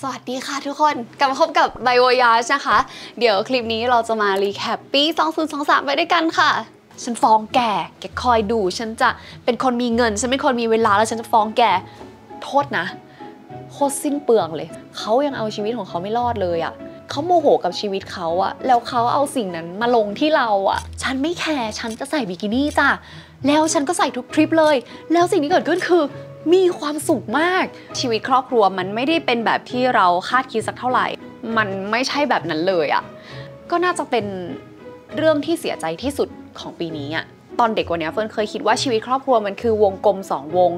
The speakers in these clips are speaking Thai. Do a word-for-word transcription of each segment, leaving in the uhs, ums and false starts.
สวัสดีค่ะทุกคนกลับมาพบกับ By Voyage นะคะเดี๋ยวคลิปนี้เราจะมารีแคปปีสองพันยี่สิบสามไปด้วยกันค่ะฉันฟ้องแกแกคอยดูฉันจะเป็นคนมีเงินฉันเป็นคนมีเวลาแล้วฉันจะฟ้องแกโทษนะโคตรสิ้นเปลืองเลยเขายังเอาชีวิตของเขาไม่รอดเลยอ่ะเขาโมโหกับชีวิตเขาอ่ะแล้วเขาเอาสิ่งนั้นมาลงที่เราอ่ะฉันไม่แคร์ฉันจะใส่บิกินี่จ้ะแล้วฉันก็ใส่ทุกทริปเลยแล้วสิ่งที่เกิดขึ้นคือมีความสุขมากชีวิตครอบครัวมันไม่ได้เป็นแบบที่เราคาดคิดสักเท่าไหร่มันไม่ใช่แบบนั้นเลยอ่ะก็น่าจะเป็นเรื่องที่เสียใจที่สุดของปีนี้อ่ะตอนเด็กกว่านี้เฟิร์นเคยคิดว่าชีวิตครอบครัวมันคือวงกลมสองวง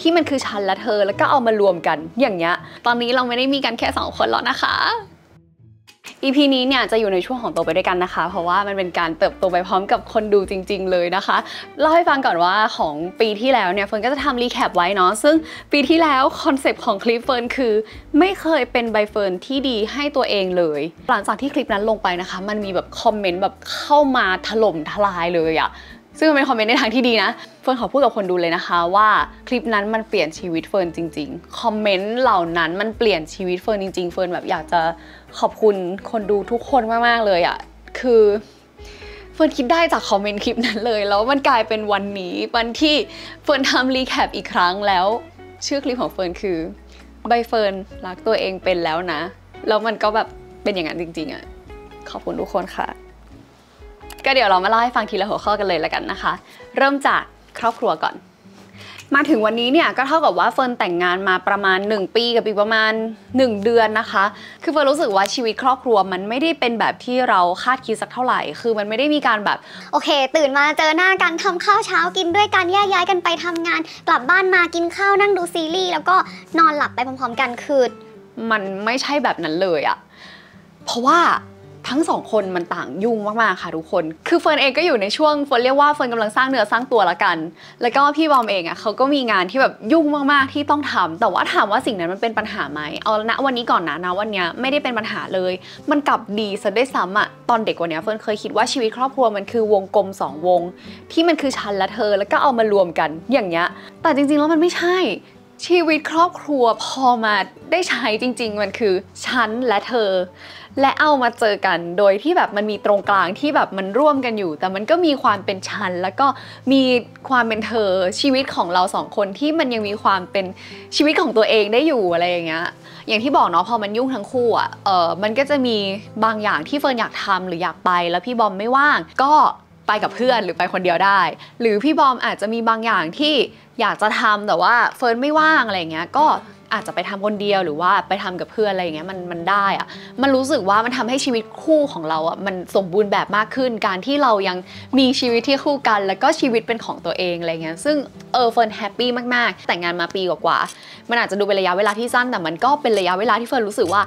ที่มันคือฉันและเธอแล้วก็เอามารวมกันอย่างเงี้ยตอนนี้เราไม่ได้มีกันแค่สองคนแล้วนะคะอี พี นี้เนี่ยจะอยู่ในช่วงของโตไปด้วยกันนะคะเพราะว่ามันเป็นการเติบโตไปพร้อมกับคนดูจริงๆเลยนะคะเล่าให้ฟังก่อนว่าของปีที่แล้วเนี่ยเฟิร์นก็จะทำรีแคปไว้เนาะซึ่งปีที่แล้วคอนเซปต์ของคลิปเฟิร์นคือไม่เคยเป็นใบเฟิร์นที่ดีให้ตัวเองเลยหลังจากที่คลิปนั้นลงไปนะคะมันมีแบบคอมเมนต์แบบเข้ามาถล่มทลายเลยอะซึ่งเป็นคอมเมนต์ในทางที่ดีนะเฟิร์นขอพูดกับคนดูเลยนะคะว่าคลิปนั้นมันเปลี่ยนชีวิตเฟิร์นจริงๆคอมเมนต์เหล่านั้นมันเปลี่ยนชีวิตเฟิร์นจริงๆเฟิร์นแบบอยากจะขอบคุณคนดูทุกคนมากๆเลยอ่ะคือเฟิร์นคิดได้จากคอมเมนต์คลิปนั้นเลยแล้วมันกลายเป็นวันนี้วันที่เฟิร์นทำรีแคปอีกครั้งแล้วชื่อคลิปของเฟิร์นคือใบเฟิร์นรักตัวเองเป็นแล้วนะแล้วมันก็แบบเป็นอย่างนั้นจริงๆอ่ะขอบคุณทุกคนค่ะก็เดี๋ยวเรามาเล่าให้ฟังทีละหัวข้อกันเลยละกันนะคะเริ่มจากครอบครัวก่อนมาถึงวันนี้เนี่ยก็เท่ากับว่าเฟิร์นแต่งงานมาประมาณหนึ่งปีกับอีกประมาณหนึ่งเดือนนะคะคือเฟิร์นรู้สึกว่าชีวิตครอบครัวมันไม่ได้เป็นแบบที่เราคาดคิดสักเท่าไหร่คือมันไม่ได้มีการแบบโอเคตื่นมาเจอหน้ากันทำข้าวเช้ากินด้วยกันแยกย้ายกันไปทำงานกลับบ้านมากินข้าวนั่งดูซีรีส์แล้วก็นอนหลับไปพร้อมๆกันคือมันไม่ใช่แบบนั้นเลยอะเพราะว่าทั้งสองคนมันต่างยุ่งมากๆค่ะทุกคนคือเฟิร์นเองก็อยู่ในช่วงเฟิร์นเรียกว่าเฟิร์นกำลังสร้างเนื้อสร้างตัวละกันแล้วก็พี่บอมเองอ่ะเขาก็มีงานที่แบบยุ่งมากๆที่ต้องทำแต่ว่าถามว่าสิ่งนั้นมันเป็นปัญหาไหมเอาละนะวันนี้ก่อนนะนะวันนี้ไม่ได้เป็นปัญหาเลยมันกลับดีซะด้วยซ้ำอ่ะตอนเด็กกว่านี้เฟิร์นเคยคิดว่าชีวิตครอบครัวมันคือวงกลมสองวงที่มันคือฉันและเธอแล้วก็เอามารวมกันอย่างเงี้ยแต่จริงๆแล้วมันไม่ใช่ชีวิตครอบครัวพอมาได้ใช้จริงๆมันคือฉันและเธอและเอามาเจอกันโดยที่แบบมันมีตรงกลางที่แบบมันร่วมกันอยู่แต่มันก็มีความเป็นฉันแล้วก็มีความเป็นเธอชีวิตของเราสองคนที่มันยังมีความเป็นชีวิตของตัวเองได้อยู่อะไรอย่างเงี้ยอย่างที่บอกเนาะพอมันยุ่งทั้งคู่อ่ะเออมันก็จะมีบางอย่างที่เฟิร์นอยากทำหรืออยากไปแล้วพี่บอมไม่ว่างก็ไปกับเพื่อนหรือไปคนเดียวได้หรือพี่บอมอาจจะมีบางอย่างที่อยากจะทำแต่ว่าเฟิร์นไม่ว่างอะไรอย่างเงี้ยก็อาจจะไปทำคนเดียวหรือว่าไปทำกับเพื่อนอะไรอย่างเงี้ยมันมันได้อะมันรู้สึกว่ามันทำให้ชีวิตคู่ของเราอ่ะมันสมบูรณ์แบบมากขึ้นการที่เรายังมีชีวิตที่คู่กันแล้วก็ชีวิตเป็นของตัวเองอะไรเงี้ยซึ่งเออเฟิร์นแฮปปี้มากๆแต่งงานมาปีกว่าๆมันอาจจะดูเป็นระยะเวลาที่สั้นแต่มันก็เป็นระยะเวลาที่เฟิร์นรู้สึกว่า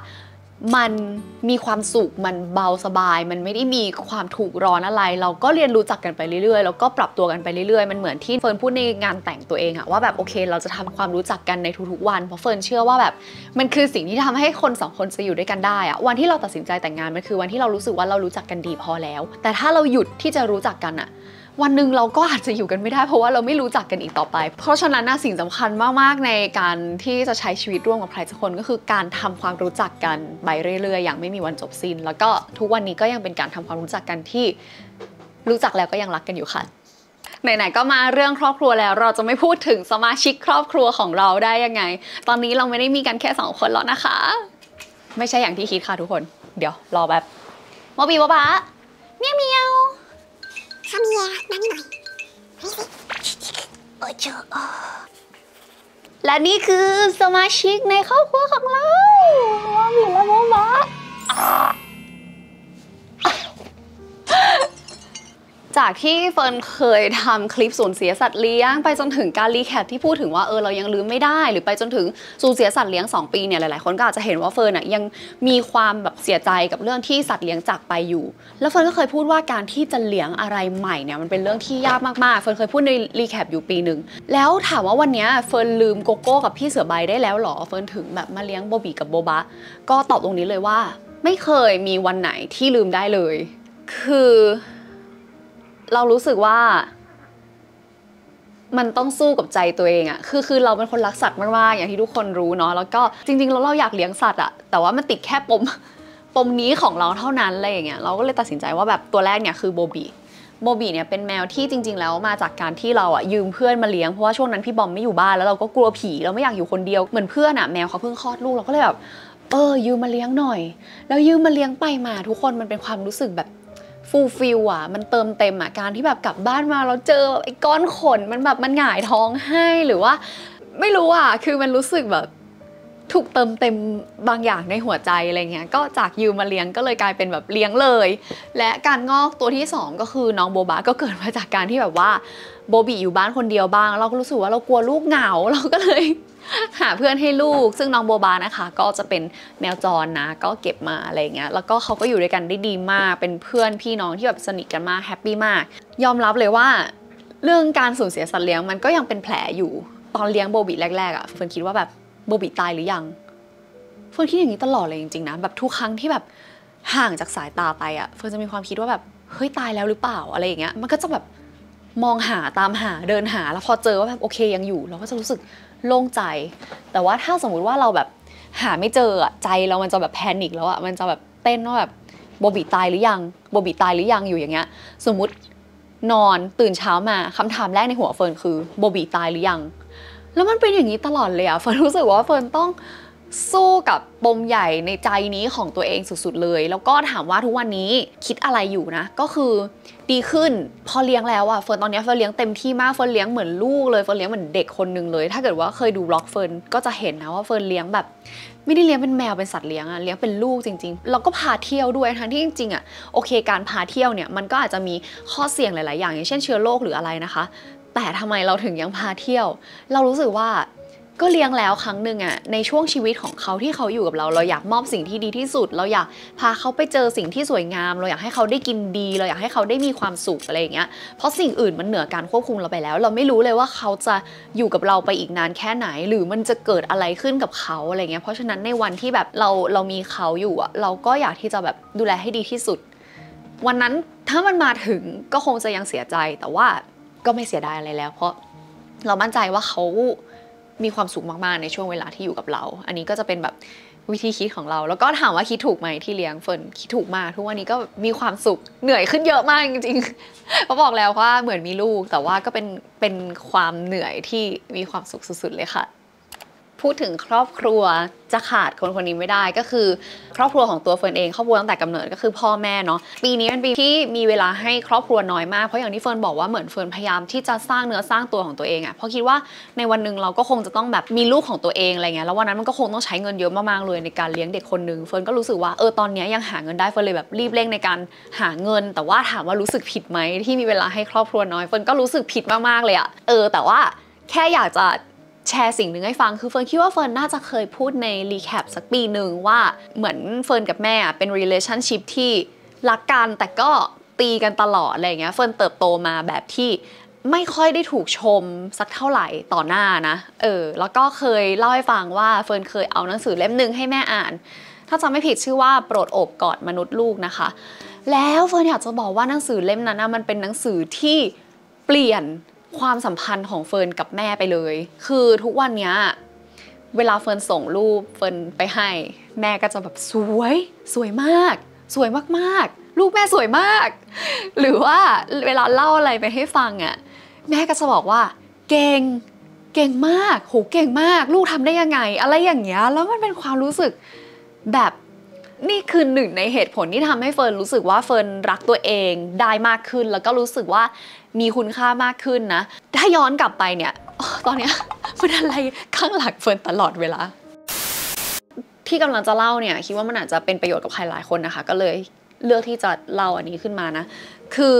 มันมีความสุขมันเบาสบายมันไม่ได้มีความทุกข์ร้อนอะไรเราก็เรียนรู้จักกันไปเรื่อยๆแล้วก็ปรับตัวกันไปเรื่อยๆมันเหมือนที่เฟิร์นพูดในงานแต่งตัวเองอะว่าแบบโอเคเราจะทำความรู้จักกันในทุกๆวันเพราะเฟิร์นเชื่อว่าแบบมันคือสิ่งที่ทำให้คนสองคนจะอยู่ด้วยกันได้อะวันที่เราตัดสินใจแต่งงานมันคือวันที่เรารู้สึกว่าเรารู้จักกันดีพอแล้วแต่ถ้าเราหยุดที่จะรู้จักกันอะวันหนึ่งเราก็อาจจะอยู่กันไม่ได้เพราะว่าเราไม่รู้จักกันอีกต่อไปเพราะฉะนั้นสิ่งสำคัญมากๆในการที่จะใช้ชีวิตร่วมกับใครสักคนก็คือการทำความรู้จักกันไปเรื่อยๆอย่างไม่มีวันจบสิ้นแล้วก็ทุกวันนี้ก็ยังเป็นการทำความรู้จักกันที่รู้จักแล้วก็ยังรักกันอยู่ค่ะไหนๆก็มาเรื่องครอบครัวแล้วเราจะไม่พูดถึงสมาชิกครอบครัวของเราได้ยังไงตอนนี้เราไม่ได้มีกันแค่สองคนแล้วนะคะไม่ใช่อย่างที่คิดค่ะทุกคนเดี๋ยวรอแบบมอบีบ๊ะบ๊ะเมียวเมียวทำเมียนั่งหน่อยโอ้โจและนี่คือสมาชิกในครอบครัวของเรามอมและมอมะจากที่เฟิร์นเคยทำคลิปสูญเสียสัตว์เลี้ยงไปจนถึงการรีแคปที่พูดถึงว่าเออเรายังลืมไม่ได้หรือไปจนถึงสูญเสียสัตว์เลี้ยงสองปีเนี่ยหลายๆคนก็อาจจะเห็นว่าเฟิร์นอ่ะยังมีความแบบเสียใจกับเรื่องที่สัตว์เลี้ยงจากไปอยู่แล้วเฟิร์นก็เคยพูดว่าการที่จะเลี้ยงอะไรใหม่เนี่ยมันเป็นเรื่องที่ยากมากๆเฟิร์นเคยพูดในรีแคปอยู่ปีหนึ่งแล้วถามว่าวันนี้เฟิร์นลืมโกโก้กับพี่เสือใบได้แล้วหรอเฟิร์นถึงแบบมาเลี้ยงโบบีกับโบบะก็ตอบตรงนี้เลยว่าไม่เคยมีวันไหนที่ลืมได้เลยคือเรารู้สึกว่า มันต้องสู้กับใจตัวเองอะคือคือเราเป็นคนรักสัตว์มากๆอย่างที่ทุกคนรู้เนาะแล้วก็จริงๆเราเราอยากเลี้ยงสัตว์อะแต่ว่ามันติดแค่ปมปมนี้ของเราเท่านั้นอะไรอย่างเงี้ยเราก็เลยตัดสินใจว่าแบบตัวแรกเนี่ยคือโบบี้โบบี้เนี่ยเป็นแมวที่จริงๆแล้วมาจากการที่เราอะยืมเพื่อนมาเลี้ยงเพราะว่าช่วงนั้นพี่บอมไม่อยู่บ้านแล้วเราก็กลัวผีเราไม่อยากอยู่คนเดียวเหมือนเพื่อนอะแมวเขาเพิ่งคลอดลูกเราก็เลยแบบเออยืมมาเลี้ยงหน่อยแล้วยืมมาเลี้ยงไปมาทุกคนมันเป็นความรู้สึกแบบฟูลฟิลอ่ะมันเติมเต็มอ่ะการที่แบบกลับบ้านมาแล้วเจอไอ้ก้อนขนมันแบบมันหงายท้องให้หรือว่าไม่รู้อ่ะคือมันรู้สึกแบบถูกเติมเต็มบางอย่างในหัวใจอะไรเงี้ยก็จากยืมมาเลี้ยงก็เลยกลายเป็นแบบเลี้ยงเลยและการงอกตัวที่สองก็คือน้องโบบะก็เกิดมาจากการที่แบบว่าโบบี้อยู่บ้านคนเดียวบ้างเราก็รู้สึกว่าเรากลัวลูกเหงาเราก็เลยหาเพื่อนให้ลูกซึ่งน้องโบบานะคะก็จะเป็นแมวจรนะก็เก็บมาอะไรเงี้ยแล้วก็เขาก็อยู่ด้วยกันได้ดีมากเป็นเพื่อนพี่น้องที่แบบสนิทกันมากแฮปปี้มากยอมรับเลยว่าเรื่องการสูญเสียสัตว์เลี้ยงมันก็ยังเป็นแผลอยู่ตอนเลี้ยงโบบี้แรกๆอ่ะเฟิร์นคิดว่าแบบโบบี้ตายหรือยังเฟิร์นคิดอย่างนี้ตลอดเลยจริงๆนะแบบทุกครั้งที่แบบห่างจากสายตาไปอ่ะเฟิร์นจะมีความคิดว่าแบบเฮ้ยตายแล้วหรือเปล่าอะไรอย่างเงี้ยมันก็จะแบบมองหาตามหาเดินหาแล้วพอเจอว่าแบบโอเคยังอยู่เราก็จะรู้สึกโล่งใจแต่ว่าถ้าสมมุติว่าเราแบบหาไม่เจอใจเรามันจะแบบแพนิคแล้วอะมันจะแบบเต้นว่าแบบโบบี้ตายหรือยังโบบี้ตายหรือยังอยู่อย่างเงี้ยสมมุตินอนตื่นเช้ามาคำถามแรกในหัวเฟิร์นคือโบบี้ตายหรือยังแล้วมันเป็นอย่างนี้ตลอดเลยอะเฟิร์นรู้สึกว่าเฟิร์นต้องสู้กับปมใหญ่ในใจนี้ของตัวเองสุดๆเลยแล้วก็ถามว่าทุกวันนี้คิดอะไรอยู่นะก็คือดีขึ้นพอเลี้ยงแล้วอะเฟิร์นตอนนี้เฟิร์นเลี้ยงเต็มที่มากเฟิร์นเลี้ยงเหมือนลูกเลยเฟิร์นเลี้ยงเหมือนเด็กคนหนึ่งเลยถ้าเกิดว่าเคยดูบล็อกเฟิร์นก็จะเห็นนะว่าเฟิร์นเลี้ยงแบบไม่ได้เลี้ยงเป็นแมวเป็นสัตว์เลี้ยงอะเลี้ยงเป็นลูกจริงๆแล้วก็พาเที่ยวด้วยทั้งที่จริงๆอะโอเคการพาเที่ยวเนี่ยมันก็อาจจะมีข้อเสี่ยงหลายๆอย่างอย่างเช่นเชื้อโรคหรืออะไรนะคะแต่ทำไมเราถึงยังพาเที่ยวเรารู้สึกว่าก็เลี้ยงแล้วครั้งหนึ่งอะในช่วงชีวิตของเขาที่เขาอยู่กับเราเราอยากมอบสิ่งที่ดีที่สุดเราอยากพาเขาไปเจอสิ่งที่สวยงามเราอยากให้เขาได้กินดีเราอยากให้เขาได้มีความสุขอะไรอย่างเงี้ยเพราะสิ่งอื่นมันเหนือการควบคุมเราไปแล้วเราไม่รู้เลยว่าเขาจะอยู่กับเราไปอีกนานแค่ไหนหรือมันจะเกิดอะไรขึ้นกับเขาอะไรเงี้ยเพราะฉะนั้นในวันที่แบบเราเรามีเขาอยู่อะเราก็อยากที่จะแบบดูแลให้ดีที่สุดวันนั้นถ้ามันมาถึงก็คงจะยังเสียใจแต่ว่าก็ไม่เสียดายอะไรแล้วเพราะเรามั่นใจว่าเขามีความสุขมากๆในช่วงเวลาที่อยู่กับเราอันนี้ก็จะเป็นแบบวิธีคิดของเราแล้วก็ถามว่าคิดถูกไหมที่เลี้ยงเฟิร์นคิดถูกมากทุกวันนี้ก็มีความสุขเหนื่อยขึ้นเยอะมากจริงๆเพราะบอกแล้วว่าเหมือนมีลูกแต่ว่าก็เป็นเป็นความเหนื่อยที่มีความสุขสุดๆเลยค่ะพูดถึงครอบครัวจะขาดคนคนนี้ไม่ได้ก็คือครอบครัวของตัวเฟิร์นเองครอบครัวตั้งแต่กำเนิดก็คือพ่อแม่เนาะปีนี้เป็นปีที่มีเวลาให้ครอบครัวน้อยมากเพราะอย่างที่เฟิร์นบอกว่าเหมือนเฟิร์นพยายามที่จะสร้างเนื้อสร้างตัวของตัวเองอะเพราะคิดว่าในวันหนึ่งเราก็คงจะต้องแบบมีลูกของตัวเองอะไรเงี้ยแล้ววันนั้นมันก็คงต้องใช้เงินเยอะมากๆเลยในการเลี้ยงเด็กคนหนึ่งเฟิร์นก็รู้สึกว่าเออตอนนี้ยังหาเงินได้เฟิร์นเลยแบบรีบเร่งในการหาเงินแต่ว่าถามว่ารู้สึกผิดไหมที่มีเวลาให้ครอบครัวน้อยเฟิร์นก็รู้สึกผิดมากๆเลยอะเออแต่ว่าแค่อยากจะแชร์สิ่งหนึ่งให้ฟังคือเฟิร์นคิดว่าเฟิร์นน่าจะเคยพูดในรีแคปสักปีหนึ่งว่าเหมือนเฟิร์นกับแม่เป็น relationship ที่รักกันแต่ก็ตีกันตลอดอะไรอย่างเงี้ยเฟิร์นเติบโตมาแบบที่ไม่ค่อยได้ถูกชมสักเท่าไหร่ต่อหน้านะเออแล้วก็เคยเล่าให้ฟังว่าเฟิร์นเคยเอาหนังสือเล่มหนึ่งให้แม่อ่านถ้าจำไม่ผิดชื่อว่าโปรดโอบกอดมนุษย์ลูกนะคะแล้วเฟิร์นอยากจะบอกว่าหนังสือเล่มนั้นนะมันเป็นหนังสือที่เปลี่ยนความสัมพันธ์ของเฟิร์นกับแม่ไปเลยคือทุกวันนี้เวลาเฟิร์นส่งรูปเฟิร์นไปให้แม่ก็จะแบบสวยสวยมากสวยมากๆลูกแม่สวยมากหรือว่าเวลาเล่าอะไรไปให้ฟังอ่ะแม่ก็จะบอกว่าเก่งเก่งมากโหเก่งมากลูกทำได้ยังไงอะไรอย่างเงี้ยแล้วมันเป็นความรู้สึกแบบนี่คือหนึ่งในเหตุผลที่ทำให้เฟิร์นรู้สึกว่าเฟิร์นรักตัวเองได้มากขึ้นแล้วก็รู้สึกว่ามีคุณค่ามากขึ้นนะถ้าย้อนกลับไปเนี่ยตอนเนี้ยมันอะไรข้างหลังเฟิร์นตลอดเวลาที่กำลังจะเล่าเนี่ยคิดว่ามันอาจจะเป็นประโยชน์กับใครหลายคนนะคะก็เลยเลือกที่จะเล่าอันนี้ขึ้นมานะคือ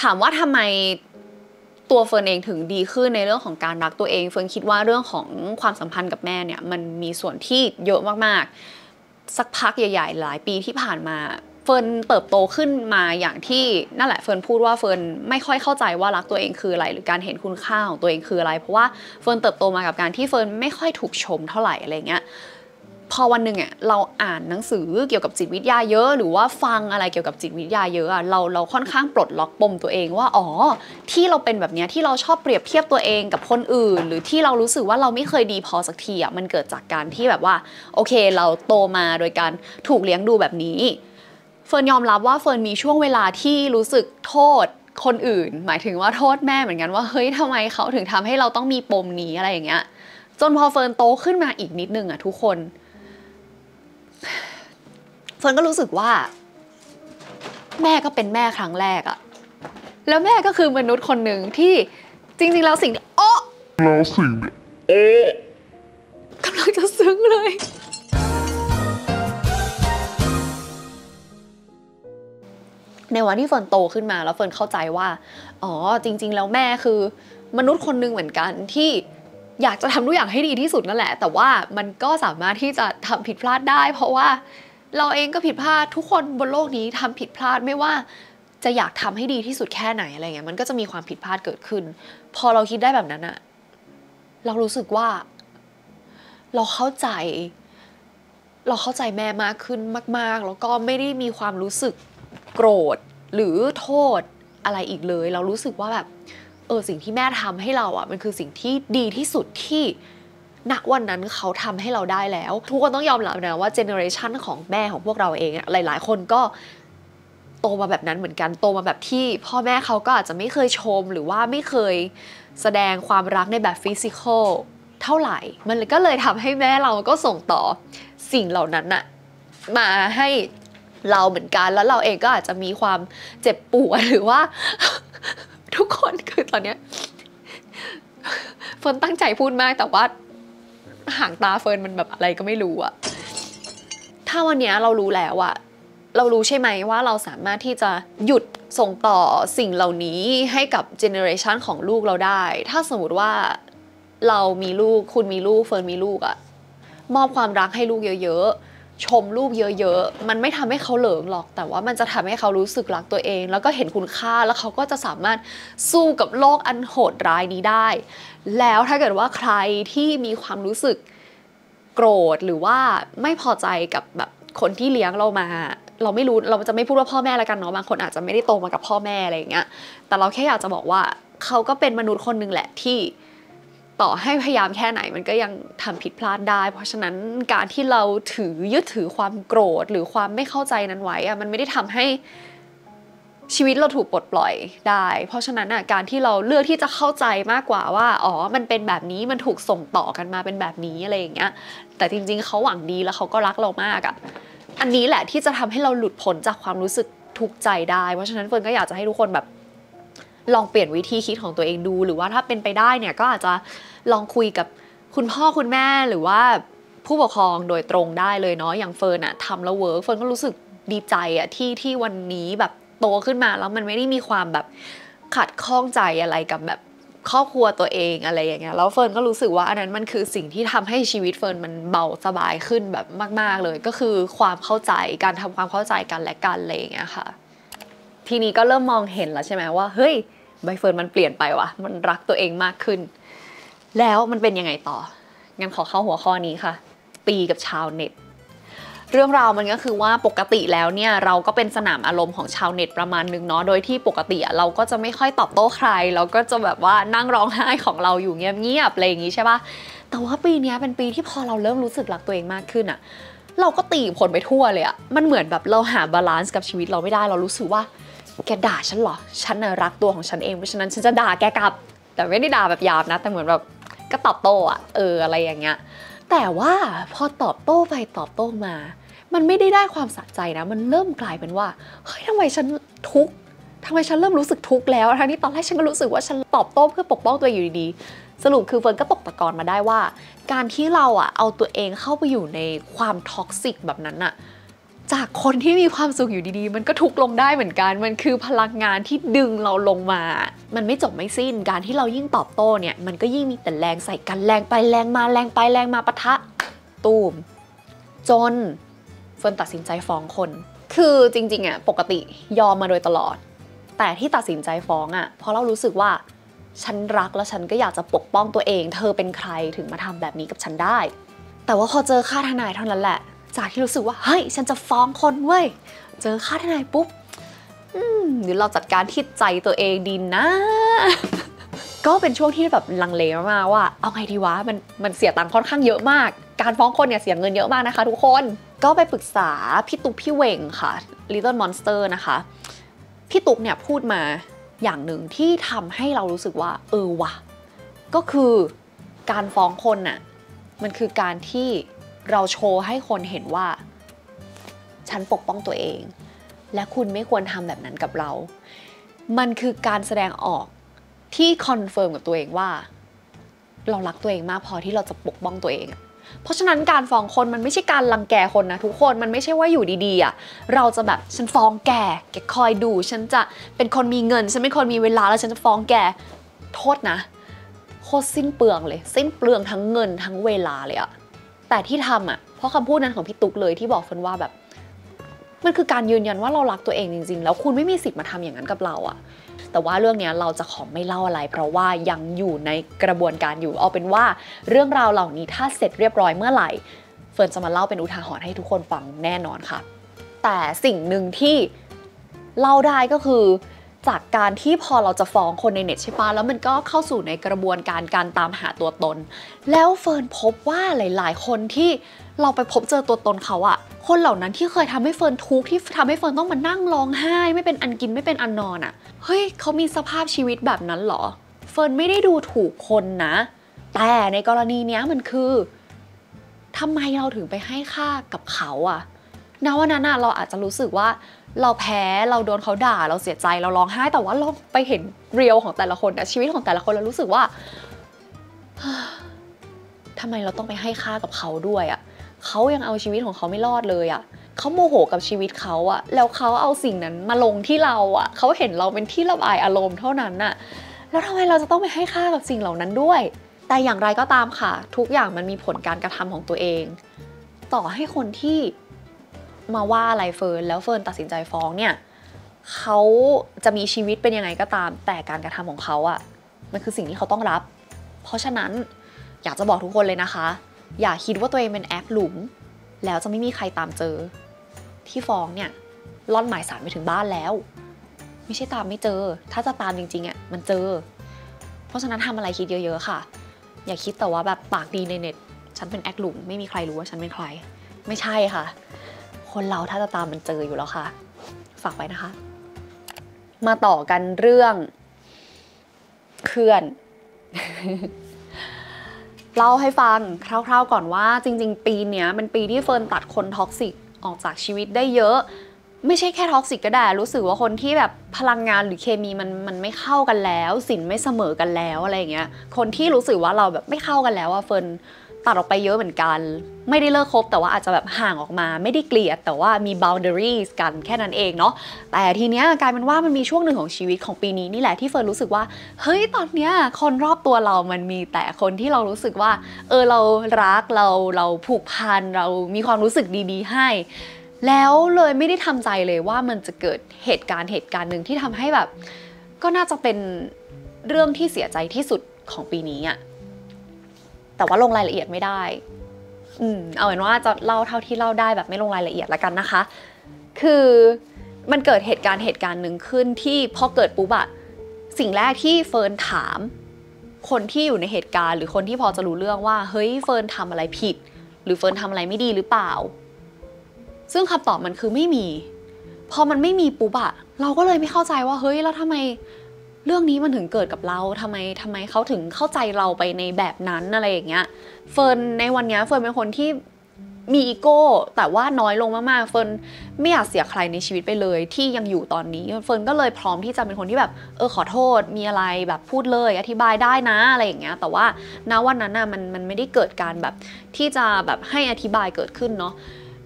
ถามว่าทำไมตัวเฟิร์นเองถึงดีขึ้นในเรื่องของการรักตัวเองเฟิร์นคิดว่าเรื่องของความสัมพันธ์กับแม่เนี่ยมันมีส่วนที่เยอะมากๆสักพักใหญ่ๆหลายปีที่ผ่านมาเฟิร์นเติบโตขึ้นมาอย่างที่นั่นแหละเฟิร์นพูดว่าเฟิร์นไม่ค่อยเข้าใจว่ารักตัวเองคืออะไรหรือการเห็นคุณค่าของตัวเองคืออะไรเพราะว่าเฟิร์นเติบโตมากับการที่เฟิร์นไม่ค่อยถูกชมเท่าไหร่อะไรเงี้ย พอวันหนึ่งอ่ะเราอ่านหนังสือเกี่ยวกับจิตวิทยาเยอะหรือว่าฟังอะไรเกี่ยวกับจิตวิทยาเยอะอ่ะเราเราค่อนข้างปลดล็อกปมตัวเองว่าอ๋อที่เราเป็นแบบเนี้ยที่เราชอบเปรียบเทียบตัวเองกับคนอื่นหรือที่เรารู้สึกว่าเราไม่เคยดีพอสักทีอ่ะมันเกิดจากการที่แบบว่าโอเคเราโตมาโดยการถูกเลี้ยงดูแบบนี้เฟิร์นยอมรับว่าเฟิร์นมีช่วงเวลาที่รู้สึกโทษคนอื่นหมายถึงว่าโทษแม่เหมือนกันว่าเฮ้ยทำไมเขาถึงทำให้เราต้องมีปมนี้อะไรอย่างเงี้ยจนพอเฟิร์นโตขึ้นมาอีกนิดนึงอ่ะทุกคนเฟิร์นก็รู้สึกว่าแม่ก็เป็นแม่ครั้งแรกอะแล้วแม่ก็คือมนุษย์คนหนึ่งที่จริงๆแล้วสิ่งโอ๊ะเราสิ่งโอ๊ะกำลังจะซึ้งเลยในวันที่เฟิร์นโตขึ้นมาแล้วเฟิร์นเข้าใจว่าอ๋อจริงๆแล้วแม่คือมนุษย์คนหนึ่งเหมือนกันที่อยากจะทำทุกอย่างให้ดีที่สุดนั่นแหละแต่ว่ามันก็สามารถที่จะทำผิดพลาดได้เพราะว่าเราเองก็ผิดพลาดทุกคนบนโลกนี้ทำผิดพลาดไม่ว่าจะอยากทำให้ดีที่สุดแค่ไหนอะไรเงี้ยมันก็จะมีความผิดพลาดเกิดขึ้นพอเราคิดได้แบบนั้นอะเรารู้สึกว่าเราเข้าใจเราเข้าใจแม่มากขึ้นมากๆแล้วก็ไม่ได้มีความรู้สึกโกรธหรือโทษอะไรอีกเลยเรารู้สึกว่าแบบเออสิ่งที่แม่ทำให้เราอ่ะมันคือสิ่งที่ดีที่สุดที่ณวันนั้นเขาทำให้เราได้แล้วทุกคนต้องยอมรับนะว่าเจเนอเรชันของแม่ของพวกเราเองหลายๆคนก็โตมาแบบนั้นเหมือนกันโตมาแบบที่พ่อแม่เขาก็อาจจะไม่เคยชมหรือว่าไม่เคยแสดงความรักในแบบฟิสิกอลเท่าไหร่มันก็เลยทำให้แม่เราก็ส่งต่อสิ่งเหล่านั้นน่ะมาให้เราเหมือนกันแล้วเราเองก็อาจจะมีความเจ็บปวดหรือว่าทุกคนคือตอนเนี้ยเฟิร์นตั้งใจพูดมากแต่ว่าหางตาเฟิร์นมันแบบอะไรก็ไม่รู้อะถ้าวันนี้เรารู้แล้วอะเรารู้ใช่ไหมว่าเราสามารถที่จะหยุดส่งต่อสิ่งเหล่านี้ให้กับเจเนอเรชันของลูกเราได้ถ้าสมมติว่าเรามีลูกคุณมีลูกเฟิร์นมีลูกอะมอบความรักให้ลูกเยอะๆชมลูกเยอะๆมันไม่ทำให้เขาเหลิงหรอกแต่ว่ามันจะทำให้เขารู้สึกรักตัวเองแล้วก็เห็นคุณค่าแล้วเขาก็จะสามารถสู้กับโลกอันโหดร้ายนี้ได้แล้วถ้าเกิดว่าใครที่มีความรู้สึกโกรธหรือว่าไม่พอใจกับแบบคนที่เลี้ยงเรามาเราไม่รู้เราจะไม่พูดว่าพ่อแม่ละกันเนาะบางคนอาจจะไม่ได้โตมากับพ่อแม่อะไรอย่างเงี้ยแต่เราแค่อยากจะบอกว่าเขาก็เป็นมนุษย์คนหนึ่งแหละที่ต่อให้พยายามแค่ไหนมันก็ยังทำผิดพลาดได้เพราะฉะนั้นการที่เราถือยึดถือความโกรธหรือความไม่เข้าใจนั้นไว้อะมันไม่ได้ทำให้ชีวิตเราถูกปลดปล่อยได้เพราะฉะนั้นอะการที่เราเลือกที่จะเข้าใจมากกว่าว่าอ๋อมันเป็นแบบนี้มันถูกส่งต่อกันมาเป็นแบบนี้อะไรอย่างเงี้ยแต่จริงๆเขาหวังดีแล้วเขาก็รักเรามากอะอันนี้แหละที่จะทำให้เราหลุดพ้นจากความรู้สึกทุกข์ใจได้เพราะฉะนั้นเฟิร์นก็อยากจะให้ทุกคนแบบลองเปลี่ยนวิธีคิดของตัวเองดูหรือว่าถ้าเป็นไปได้เนี่ยก็อาจจะลองคุยกับคุณพ่อคุณแม่หรือว่าผู้ปกครองโดยตรงได้เลยเนาะอย่างเฟิร์นอะทำแล้วเวิร์กเฟิร์นก็รู้สึกดีใจอะที่ที่วันนี้แบบโตขึ้นมาแล้วมันไม่ได้มีความแบบขัดข้องใจอะไรกับแบบครอบครัวตัวเองอะไรอย่างเงี้ยแล้วเฟิร์นก็รู้สึกว่าอันนั้นมันคือสิ่งที่ทำให้ชีวิตเฟิร์นมันเบาสบายขึ้นแบบมากๆเลยก็คือความเข้าใจการทำความเข้าใจกันและกันอะไรอย่างเงี้ยค่ะทีนี้ก็เริ่มมองเห็นแล้วใช่ไหมว่าเฮ้ยใบเฟิร์นมันเปลี่ยนไปว่ะมันรักตัวเองมากขึ้นแล้วมันเป็นยังไงต่องั้นขอเข้าหัวข้อนี้ค่ะตีกับชาวเน็ตเรื่องราวมันก็คือว่าปกติแล้วเนี่ยเราก็เป็นสนามอารมณ์ของชาวเน็ตประมาณนึงเนาะโดยที่ปกติเราก็จะไม่ค่อยตอบโต้ใครเราก็จะแบบว่านั่งร้องไห้ของเราอยู่เงียบๆอะไรอย่างนี้ใช่ปะแต่ว่าปีนี้เป็นปีที่พอเราเริ่มรู้สึกรักตัวเองมากขึ้นอะเราก็ตีผลไปทั่วเลยอะมันเหมือนแบบเราหาบาลานซ์กับชีวิตเราไม่ได้เรารู้สึกว่าแกด่าฉันเหรอฉันน่ะรักตัวของฉันเองเพราะฉะนั้นฉันจะด่าแกกลับแต่ไม่ได้ด่าแบบหยาบนะแต่เหมือนแบบก็ตอบโต้อะเอออะไรอย่างเงี้ยแต่ว่าพอตอบโต้ไปตอบโต้มามันไม่ได้ได้ความสะใจนะมันเริ่มกลายเป็นว่าเฮ้ยทำไมฉันทุกข์ทำไมฉันเริ่มรู้สึกทุกข์แล้วทั้งที่ตอนแรกฉันก็รู้สึกว่าฉันตอบโต้เพื่อปกป้องตัวเองอยู่ดีๆสรุปคือเฟิร์นก็ตกตะกอนมาได้ว่าการที่เราอะเอาตัวเองเข้าไปอยู่ในความท็อกซิกแบบนั้นอะจากคนที่มีความสุขอยู่ดีๆมันก็ทุกข์ลงได้เหมือนกันมันคือพลังงานที่ดึงเราลงมามันไม่จบไม่สิ้นการที่เรายิ่งตอบโต้เนี่ยมันก็ยิ่งมีแต่แรงใส่กันแรงไปแรงมาแรงไปแรงมาปะทะตูมจนเฟิร์นตัดสินใจฟ้องคนคือจริงๆอ่ะปกติยอมมาโดยตลอดแต่ที่ตัดสินใจฟ้องอ่ะเพราะเรารู้สึกว่าฉันรักแล้วฉันก็อยากจะปกป้องตัวเองเธอเป็นใครถึงมาทำแบบนี้กับฉันได้ แต่ว่าพอเจอค่าทนายเท่านั้นแหละจากที่รู้สึกว่าเฮ้ยฉันจะฟ้องคนเว้ยเจอค่าทนายปุ๊บหรือเราจัดการที่ใจตัวเองดีนะก็เป็นช่วงที่แบบลังเลมากว่าเอาไงดีวะมันมันเสียตังค์ค่อนข้างเยอะมากการฟ้องคนเนี่ยเสียเงินเยอะมากนะคะทุกคนก็ไปปรึกษาพี่ตุ๊กพี่เวงค่ะ Little Monster นะคะพี่ตุ๊กเนี่ยพูดมาอย่างหนึ่งที่ทำให้เรารู้สึกว่าเออวะก็คือการฟ้องคนน่ะมันคือการที่เราโชว์ให้คนเห็นว่าฉันปกป้องตัวเองและคุณไม่ควรทำแบบนั้นกับเรามันคือการแสดงออกที่คอนเฟิร์มกับตัวเองว่าเรารักตัวเองมากพอที่เราจะปกป้องตัวเองเพราะฉะนั้นการฟ้องคนมันไม่ใช่การรังแกคนนะทุกคนมันไม่ใช่ว่าอยู่ดีๆอ่ะเราจะแบบฉันฟ้องแกแกคอยดูฉันจะเป็นคนมีเงินฉันเป็นคนมีเวลาแล้วฉันจะฟ้องแกโทษนะโคตรสิ้นเปลืองเลยสิ้นเปลืองทั้งเงินทั้งเวลาเลยอ่ะแต่ที่ทำอ่ะเพราะคำพูดนั้นของพี่ตุ๊กเลยที่บอกเฟิร์นว่าแบบมันคือการยืนยันว่าเรารักตัวเองจริงๆแล้วคุณไม่มีสิทธิ์มาทำอย่างนั้นกับเราอ่ะแต่ว่าเรื่องนี้เราจะขอไม่เล่าอะไรเพราะว่ายังอยู่ในกระบวนการอยู่เอาเป็นว่าเรื่องราวเหล่านี้ถ้าเสร็จเรียบร้อยเมื่อไหร่เฟิร์นจะมาเล่าเป็นอุทาหรณ์ให้ทุกคนฟังแน่นอนค่ะแต่สิ่งหนึ่งที่เล่าได้ก็คือจากการที่พอเราจะฟ้องคนในเน็ตใช่ปะแล้วมันก็เข้าสู่ในกระบวนการการตามหาตัวตนแล้วเฟิร์นพบว่าหลายๆคนที่เราไปพบเจอตัวตนเขาอะคนเหล่านั้นที่เคยทำให้เฟิร์นทุกข์ที่ทำให้เฟิร์นต้องมานั่งร้องไห้ไม่เป็นอันกินไม่เป็นอันนอนอะเฮ้ยเขามีสภาพชีวิตแบบนั้นเหรอเฟิร์นไม่ได้ดูถูกคนนะแต่ในกรณีเนี้ยมันคือทำไมเราถึงไปให้ค่ากับเขาอะณวันนั้นอะเราอาจจะรู้สึกว่าเราแพ้เราโดนเขาด่าเราเสียใจเราร้องไห้แต่ว่าเราไปเห็นเรียลของแต่ละคนนะชีวิตของแต่ละคนเรารู้สึกว่าทำไมเราต้องไปให้ค่ากับเขาด้วยอะเขายังเอาชีวิตของเขาไม่รอดเลยอ่ะเขาโมโหกับชีวิตเขาอ่ะแล้วเขาเอาสิ่งนั้นมาลงที่เราอ่ะเขาเห็นเราเป็นที่ระบายอารมณ์เท่านั้นน่ะแล้วทำไมเราจะต้องไปให้ค่ากับสิ่งเหล่านั้นด้วยแต่อย่างไรก็ตามค่ะทุกอย่างมันมีผลการกระทำของตัวเองต่อให้คนที่มาว่าอะไรเฟิร์นแล้วเฟิร์นตัดสินใจฟ้องเนี่ยเขาจะมีชีวิตเป็นยังไงก็ตามแต่การกระทำของเขาอ่ะมันคือสิ่งที่เขาต้องรับเพราะฉะนั้นอยากจะบอกทุกคนเลยนะคะอย่าคิดว่าตัวเองเป็นแอปหลุมแล้วจะไม่มีใครตามเจอที่ฟ้องเนี่ยล่อนหมายสารไปถึงบ้านแล้วไม่ใช่ตามไม่เจอถ้าจะตามจริงๆอ่ะมันเจอเพราะฉะนั้นทำอะไรคิดเยอะๆค่ะอย่าคิดแต่ว่าแบบปากดีในเน็ตฉันเป็นแอปหลุมไม่มีใครรู้ว่าฉันเป็นใครไม่ใช่ค่ะคนเราถ้าจะตามมันเจออยู่แล้วค่ะฝากไว้นะคะมาต่อกันเรื่องเพื่อน เล่าให้ฟังคร่าวๆก่อนว่าจริงๆปีนี้เป็นปีที่เฟิร์นตัดคนท็อกซิกออกจากชีวิตได้เยอะไม่ใช่แค่ท็อกซิกก็ได้รู้สึกว่าคนที่แบบพลังงานหรือเคมีมันมันไม่เข้ากันแล้วสินไม่เสมอกันแล้วอะไรอย่างเงี้ยคนที่รู้สึกว่าเราแบบไม่เข้ากันแล้วว่าเฟิร์นตัดออกไปเยอะเหมือนกันไม่ได้เลิกคบแต่ว่าอาจจะแบบห่างออกมาไม่ได้เกลียดแต่ว่ามี boundaries กันแค่นั้นเองเนาะแต่ทีเนี้ยกลายเป็นว่ามันมีช่วงหนึ่งของชีวิตของปีนี้นี่แหละที่เฟิร์นรู้สึกว่าเฮ้ยตอนเนี้ยคนรอบตัวเรามันมีแต่คนที่เรารู้สึกว่าเออเรารักเราเราผูกพันเรามีความรู้สึกดีๆให้แล้วเลยไม่ได้ทำใจเลยว่ามันจะเกิดเหตุการณ์เหตุการณ์หนึ่งที่ทำให้แบบก็น่าจะเป็นเรื่องที่เสียใจที่สุดของปีนี้อะแต่ว่าลงรายละเอียดไม่ได้อืมเอาเป็นว่าจะเล่าเท่าที่เล่าได้แบบไม่ลงรายละเอียดละกันนะคะคือมันเกิดเหตุการณ์เหตุการณ์หนึ่งขึ้นที่พอเกิดปุ๊บอะสิ่งแรกที่เฟิร์นถามคนที่อยู่ในเหตุการณ์หรือคนที่พอจะรู้เรื่องว่าเฮ้ยเฟิร์นทำอะไรผิดหรือเฟิร์นทำอะไรไม่ดีหรือเปล่าซึ่งคำตอบมันคือไม่มีพอมันไม่มีปุ๊บอะเราก็เลยไม่เข้าใจว่าเฮ้ยแล้วทำไมเรื่องนี้มันถึงเกิดกับเราทำไมทำไมเขาถึงเข้าใจเราไปในแบบนั้นอะไรอย่างเงี้ยเฟิร์นในวันนี้เฟิร์นเป็นคนที่มีอีโก้แต่ว่าน้อยลงมากๆเฟิร์นไม่อยากเสียใครในชีวิตไปเลยที่ยังอยู่ตอนนี้เฟิร์นก็เลยพร้อมที่จะเป็นคนที่แบบเออขอโทษมีอะไรแบบพูดเลยอธิบายได้นะอะไรอย่างเงี้ยแต่ว่าณวันนั้นน่ะมันมันไม่ได้เกิดการแบบที่จะแบบให้อธิบายเกิดขึ้นเนาะ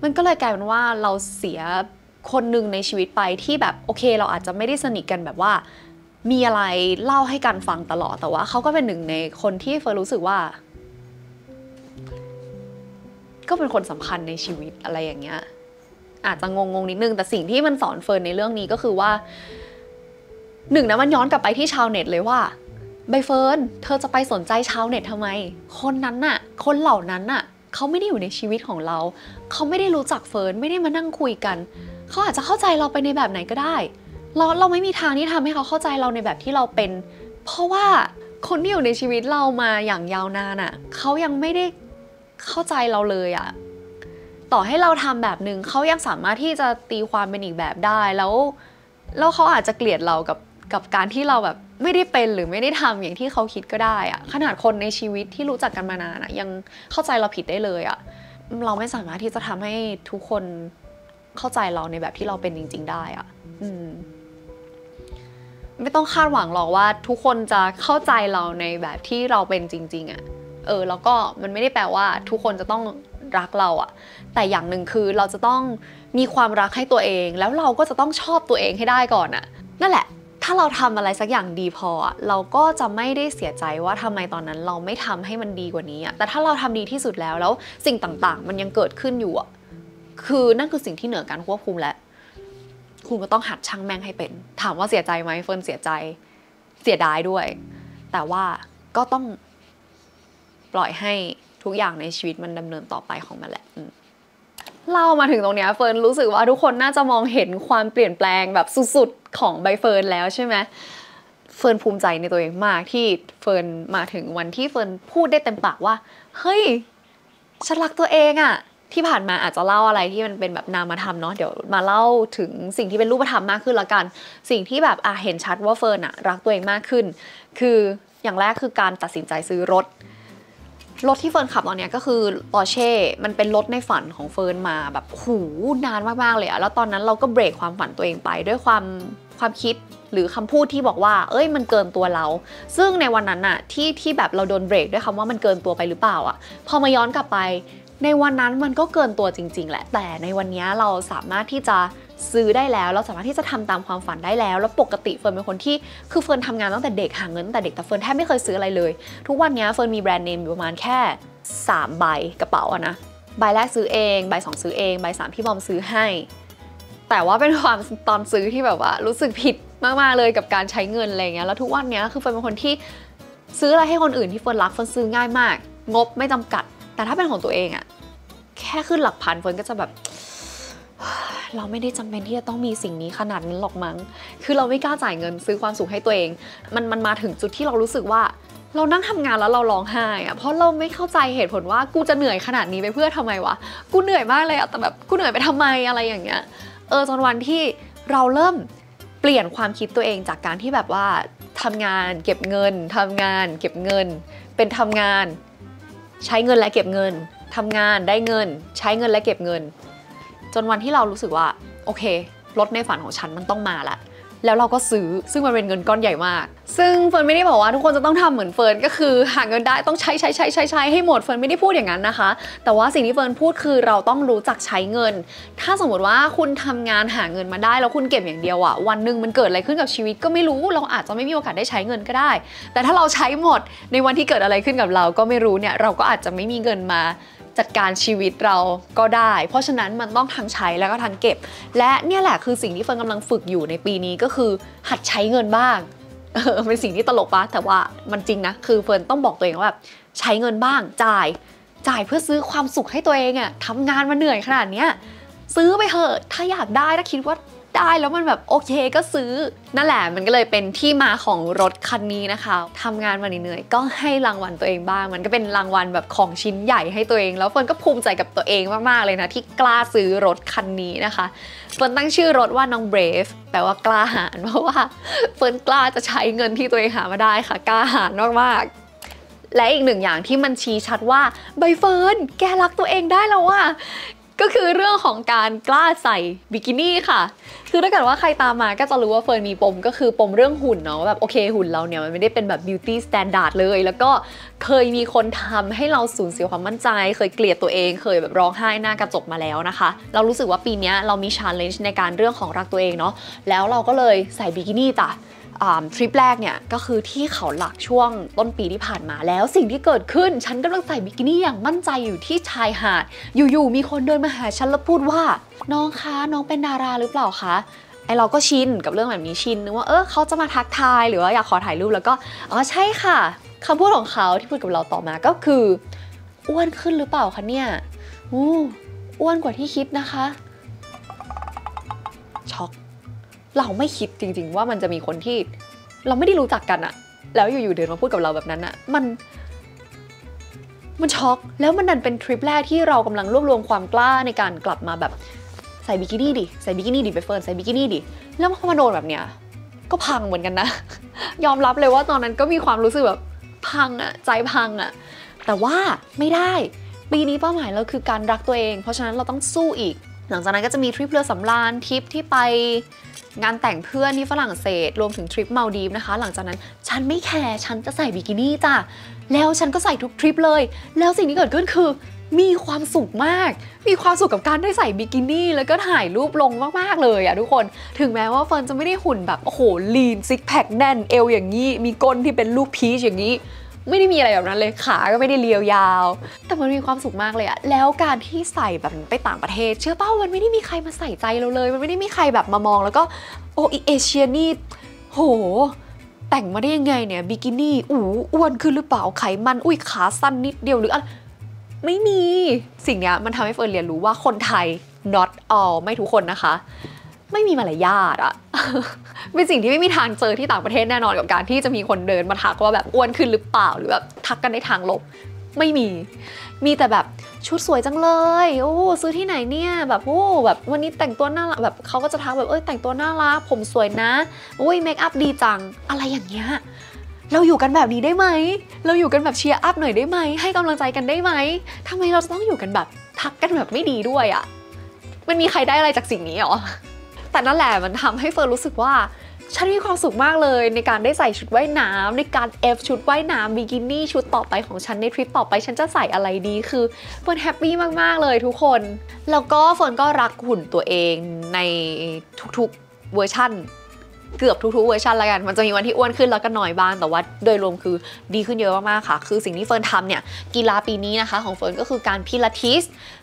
มันก็เลยกลายเป็นว่าเราเสียคนหนึ่งในชีวิตไปที่แบบโอเคเราอาจจะไม่ได้สนิทกันแบบว่ามีอะไรเล่าให้กันฟังตลอดแต่ว่าเขาก็เป็นหนึ่งในคนที่เฟิร์นรู้สึกว่าก็เป็นคนสำคัญในชีวิตอะไรอย่างเงี้ยอาจจะงงๆนิดนึงแต่สิ่งที่มันสอนเฟิร์นในเรื่องนี้ก็คือว่าหนึ่งนะมันย้อนกลับไปที่ชาวเน็ตเลยว่าใบเฟิร์นเธอจะไปสนใจชาวเน็ตทำไมคนนั้นน่ะคนเหล่านั้นน่ะ เขาไม่ได้อยู่ในชีวิตของเราเขาไม่ได้รู้จักเฟิร์นไม่ได้มานั่งคุยกันเขาอาจจะเข้าใจเราไปในแบบไหนก็ได้เราเราไม่มีทางที่ทำให้เขาเข้าใจเราในแบบที่เราเป็นเพราะว่าคนที่อยู่ในชีวิตเรามาอย่างยาวนานอ่ะเขายังไม่ได้เข้าใจเราเลยอ่ะต่อให้เราทำแบบนึงเขายังสามารถที่จะตีความเป็นอีกแบบได้แล้วแล้วเขาอาจจะเกลียดเรากับกับการที่เราแบบไม่ได้เป็นหรือไม่ได้ทำอย่างที่เขาคิดก็ได้อ่ะขนาดคนในชีวิตที่รู้จักกันมานานอ่ะยังเข้าใจเราผิดได้เลยอ่ะเราไม่สามารถที่จะทำให้ทุกคนเข้าใจเราในแบบที่เราเป็นจริงๆได้อ่ะอืมไม่ต้องคาดหวังหรอกว่าทุกคนจะเข้าใจเราในแบบที่เราเป็นจริงๆอ่ะเออแล้วก็มันไม่ได้แปลว่าทุกคนจะต้องรักเราอ่ะแต่อย่างหนึ่งคือเราจะต้องมีความรักให้ตัวเองแล้วเราก็จะต้องชอบตัวเองให้ได้ก่อนอ่ะนั่นแหละถ้าเราทำอะไรสักอย่างดีพอเราก็จะไม่ได้เสียใจว่าทำไมตอนนั้นเราไม่ทำให้มันดีกว่านี้อ่ะแต่ถ้าเราทำดีที่สุดแล้วแล้วสิ่งต่างๆมันยังเกิดขึ้นอยู่อ่ะคือนั่นคือสิ่งที่เหนือการควบคุมและคุณก็ต้องหัดช่างแม่งให้เป็นถามว่าเสียใจไหมเฟิร์นเสียใจเสียดายด้วยแต่ว่าก็ต้องปล่อยให้ทุกอย่างในชีวิตมันดำเนินต่อไปของมันแหละเล่ามาถึงตรงเนี้ยเฟิร์นรู้สึกว่าทุกคนน่าจะมองเห็นความเปลี่ยนแปลงแบบสุดๆของใบเฟิร์นแล้วใช่ไหมเฟิร์นภูมิใจในตัวเองมากที่เฟิร์นมาถึงวันที่เฟิร์นพูดได้เต็มปากว่าเฮ้ยฉันรักตัวเองอะที่ผ่านมาอาจจะเล่าอะไรที่มันเป็นแบบนามธรรมเนาะเดี๋ยวมาเล่าถึงสิ่งที่เป็นรูปธรรมมากขึ้นละกันสิ่งที่แบบอ่ะเห็นชัดว่าเฟิร์นอะรักตัวเองมากขึ้นคืออย่างแรกคือการตัดสินใจซื้อรถรถที่เฟิร์นขับตอนนี้ก็คือปอร์เช่มันเป็นรถในฝันของเฟิร์นมาแบบหูนานมากๆเลยอะแล้วตอนนั้นเราก็เบรกความฝันตัวเองไปด้วยความความคิดหรือคำพูดที่บอกว่าเอ้ยมันเกินตัวเราซึ่งในวันนั้นอะที่ที่แบบเราโดนเบรกด้วยคำว่ามันเกินตัวไปหรือเปล่าอะพอมาย้อนกลับไปในวันนั้นมันก็เกินตัวจริงๆแหละแต่ในวันนี้เราสามารถที่จะซื้อได้แล้วเราสามารถที่จะทำตามความฝันได้แล้วแล้วปกติเฟิร์นเป็นคนที่คือเฟิร์นทำงานตั้งแต่เด็กหาเงินตั้งแต่เด็กแต่เฟิร์นแทบไม่เคยซื้ออะไรเลยทุกวันนี้เฟิร์นมีแบรนด์เนมอยู่ประมาณแค่สามใบกระเป๋าอะนะใบแรกซื้อเองใบสองซื้อเองใบสามพี่บอมซื้อให้แต่ว่าเป็นความตอนซื้อที่แบบว่ารู้สึกผิดมากๆเลยกับการใช้เงินอะไรเงี้ยแล้วทุกวันนี้คือเฟิร์นเป็นคนที่ซื้ออะไรให้คนอื่นที่เฟิร์นรักเฟิร์นซื้อง่ายมากงบไม่จำกัดแต่ถ้าเป็นของตัวเองอะแค่ขึ้นหลักพันเฟิร์นก็จะแบบเราไม่ได้จำเป็นที่จะต้องมีสิ่งนี้ขนาดนั้นหรอกมั้งคือเราไม่กล้าจ่ายเงินซื้อความสุขให้ตัวเองมันมันมาถึงจุดที่เรารู้สึกว่าเรานั่งทำงานแล้วเราร้องไห้อะเพราะเราไม่เข้าใจเหตุผลว่ากูจะเหนื่อยขนาดนี้ไปเพื่อทำไมวะกูเหนื่อยมากเลยอะแต่แบบกูเหนื่อยไปทำไมอะไรอย่างเงี้ยเออจนวันที่เราเริ่มเปลี่ยนความคิดตัวเองจากการที่แบบว่าทำงานเก็บเงินทำงานเก็บเงินเป็นทำงานใช้เงินและเก็บเงินทำงานได้เงินใช้เงินและเก็บเงินจนวันที่เรารู้สึกว่าโอเครถในฝันของฉันมันต้องมาละแล้วเราก็ซื้อซึ่งมันเป็นเงินก้อนใหญ่มากซึ่งเฟิร์นไม่ได้บอกว่าทุกคนจะต้องทำเหมือนเฟิร์นก็คือหาเงินได้ต้องใช้ใช้ใช้ใช้ใช้ให้หมดเฟิร์นไม่ได้พูดอย่างนั้นนะคะแต่ว่าสิ่งที่เฟิร์นพูดคือเราต้องรู้จักใช้เงินถ้าสมมติว่าคุณทำงานหาเงินมาได้แล้วคุณเก็บอย่างเดียวอะวันหนึ่งมันเกิดอะไรขึ้นกับชีวิตก็ไม่รู้เราอาจจะไม่มีโอกาสได้ใช้เงินก็ได้แต่ถ้าเราใช้หมดในวันที่เกิดอะไรขึ้นกับเราก็ไม่รู้เนี่ยเราก็อาจจะไม่มีเงินมาจัดการชีวิตเราก็ได้เพราะฉะนั้นมันต้องทั้งใช้แล้วก็ทั้งเก็บและเนี่ยแหละคือสิ่งที่เฟิร์นกำลังฝึกอยู่ในปีนี้ก็คือหัดใช้เงินบ้างเออเป็นสิ่งที่ตลกปะแต่ว่ามันจริงนะคือเฟิร์นต้องบอกตัวเองว่าแบบใช้เงินบ้างจ่ายจ่ายเพื่อซื้อความสุขให้ตัวเองอะทำงานมาเหนื่อยขนาดเนี้ยซื้อไปเถอะถ้าอยากได้ถ้าคิดว่าได้แล้วมันแบบโอเคก็ซื้อนั่นแหละมันก็เลยเป็นที่มาของรถคันนี้นะคะทำงานมาเหนื่อยก็ให้รางวัลตัวเองบ้างมันก็เป็นรางวัลแบบของชิ้นใหญ่ให้ตัวเองแล้วเฟิร์นก็ภูมิใจกับตัวเองมากๆเลยนะที่กล้าซื้อรถคันนี้นะคะเฟิร์นตั้งชื่อรถว่าน้อง เบรฟ แปลว่ากล้าหาญเพราะว่าเฟิร์นกล้าจะใช้เงินที่ตัวเองหามาได้ค่ะกล้าหาญมากๆและอีกหนึ่งอย่างที่มันชี้ชัดว่าใบเฟิร์นแกรักตัวเองได้แล้วว่าก็คือเรื่องของการกล้าใส่บิกินี่ค่ะคือถ้าเกิดว่าใครตามมาก็จะรู้ว่าเฟิร์นมีปมก็คือปมเรื่องหุ่นเนาะแบบโอเคหุ่นเราเนี่ยมันไม่ได้เป็นแบบบิวตี้สแตนดาร์ดเลยแล้วก็เคยมีคนทำให้เราสูญเสียความมั่นใจเคยเกลียดตัวเองเคยแบบร้องไห้หน้ากระจกมาแล้วนะคะเรารู้สึกว่าปีนี้เรามี ชาเลนจ์ ในการเรื่องของรักตัวเองเนาะแล้วเราก็เลยใส่บิกินี่จ้ะทริปแรกเนี่ยก็คือที่เขาหลักช่วงต้นปีที่ผ่านมาแล้วสิ่งที่เกิดขึ้นฉันกำลังใส่บิกินี่อย่างมั่นใจอยู่ที่ชายหาดอยู่ๆมีคนเดินมาหาฉันแล้วพูดว่าน้องคะน้องเป็นดาราหรือเปล่าคะไอเราก็ชินกับเรื่องแบบนี้ชินนึกว่าเออเขาจะมาทักทายหรือว่าอยากขอถ่ายรูปแล้วก็อ๋อใช่ค่ะคำพูดของเขาที่พูดกับเราต่อมาก็คือ อ้วนขึ้นหรือเปล่าคะเนี่ยอู้อ้วนกว่าที่คิดนะคะช็อกเราไม่คิดจริงๆว่ามันจะมีคนที่เราไม่ได้รู้จักกันอะแล้วอยู่ๆเดินมาพูดกับเราแบบนั้นอะมันมันช็อกแล้วมันดันเป็นทริปแรกที่เรากำลังรวบรวมความกล้าในการกลับมาแบบใส่บิกินี่ดิใส่บิกินี่ดิไปเฟิร์นใส่บิกินี่ดิแล้วพอมาโดนแบบเนี้ยก็พังเหมือนกันนะ ยอมรับเลยว่าตอนนั้นก็มีความรู้สึกแบบพังอะใจพังอะแต่ว่าไม่ได้ปีนี้เป้าหมายเราคือการรักตัวเองเพราะฉะนั้นเราต้องสู้อีกหลังจากนั้นก็จะมีทริปเรือสำราญทริปที่ไปงานแต่งเพื่อนที่ฝรั่งเศสรวมถึงทริปมาลดีฟนะคะหลังจากนั้นฉันไม่แคร์ฉันจะใส่บิกินี่จ้ะแล้วฉันก็ใส่ทุกทริปเลยแล้วสิ่งที่เกิดขึ้นคือมีความสุขมากมีความสุขกับการได้ใส่บิกินี่แล้วก็ถ่ายรูปลงมากๆเลยอะทุกคนถึงแม้ว่าเฟิร์นจะไม่ได้หุ่นแบบโอ้โหลีนซิกแพคแน่นเอวอย่างนี้มีก้นที่เป็นลูกพีชอย่างนี้ไม่ได้มีอะไรแบบนั้นเลยขาก็ไม่ได้เรียวยาวแต่มันมีความสุขมากเลยอะแล้วการที่ใส่แบบไปต่างประเทศเชื่อเปล่ามันไม่ได้มีใครมาใส่ใจเราเลยมันไม่ได้มีใครแบบมามองแล้วก็โอเอเชียนี่โหแต่งมาได้ยังไงเนี่ยบิกินี่อู๋อ้วนขึ้นหรือเปล่าไขมันอุ้ยขาสั้นนิดเดียวหรืออะไรไม่มีสิ่งเนี้ยมันทำให้เฟิร์นเรียนรู้ว่าคนไทย not all ไม่ทุกคนนะคะไม่มีมารยาทอะ เป็นสิ่งที่ไม่มีทางเจอที่ต่างประเทศแน่นอนกับการที่จะมีคนเดินมาทักว่าแบบอ้วนขึ้นหรือเปล่าหรือแบบทักกันในทางลบไม่มีมีแต่แบบชุดสวยจังเลยโอ้ซื้อที่ไหนเนี่ยแบบโอ้แบบวันนี้แต่งตัวน่ารักแบบเขาก็จะทักแบบเอ้ยแต่งตัวน่ารักผมสวยนะอุ้ยเมคอัพดีจังอะไรอย่างเงี้ยเราอยู่กันแบบนี้ได้ไหมเราอยู่กันแบบเชียร์อัพหน่อยได้ไหมให้กำลังใจกันได้ไหมทำไมเราจะต้องอยู่กันแบบทักกันแบบไม่ดีด้วยอะมันมีใครได้อะไรจากสิ่งนี้หรอแต่นั่นแหละมันทำให้เฟิร์นรู้สึกว่าฉันมีความสุขมากเลยในการได้ใส่ชุดว่ายน้ำในการเอฟชุดว่ายน้ำบิกินี่ชุดต่อไปของฉันในทริปต่อไปฉันจะใส่อะไรดีคือเฟิร์นแฮปปี้มากๆเลยทุกคนแล้วก็เฟิร์นก็รักหุ่นตัวเองในทุกๆเวอร์ชั่นเกือบทุกๆเวอร์ชันละกันมันจะมีวันที่อ้วนขึ้นแล้วก็หน่อยบ้างแต่ว่าโดยรวมคือดีขึ้นเยอะมากๆค่ะคือสิ่งที่เฟิร์นทำเนี่ยกีฬาปีนี้นะคะของเฟิร์นก็คือการพิลาทิส